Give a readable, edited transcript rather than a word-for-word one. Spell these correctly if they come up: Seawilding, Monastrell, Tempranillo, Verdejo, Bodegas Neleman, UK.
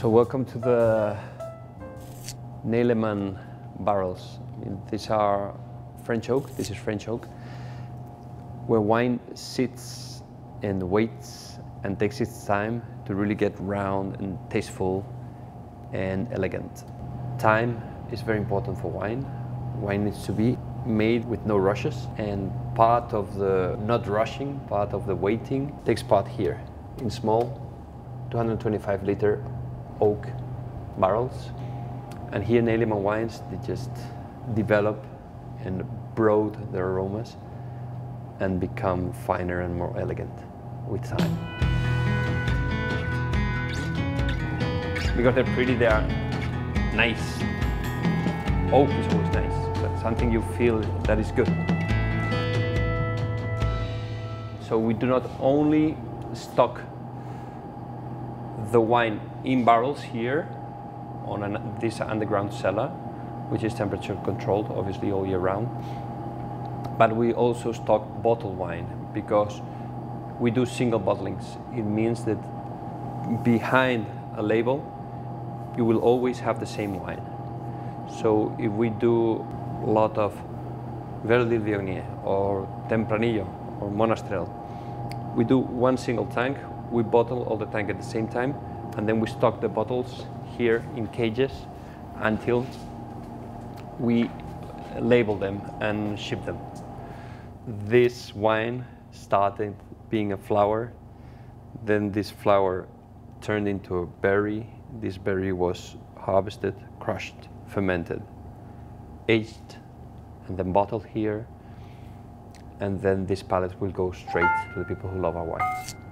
So welcome to the Neleman barrels. These are French oak. This is French oak, where wine sits and waits and takes its time to really get round and tasteful and elegant. Time is very important for wine. Wine needs to be made with no rushes, and part of the not rushing, part of the waiting takes part here in small 225 liter oak barrels. And here Neleman wines, they just develop and broad their aromas and become finer and more elegant with time. Because they're pretty, they are nice. Oak is always nice, but something you feel that is good. So we do not only stock the wine in barrels here on this underground cellar, which is temperature controlled, obviously, all year round. But we also stock bottled wine because we do single bottlings. It means that behind a label, you will always have the same wine. So if we do a lot of Verdejo or Tempranillo or Monastrell, we do one single tank, we bottle all the tank at the same time, and then we stock the bottles here in cages until we label them and ship them. This wine started being a flower, then this flower turned into a berry. This berry was harvested, crushed, fermented, aged, and then bottled here. And then this pallet will go straight to the people who love our wine.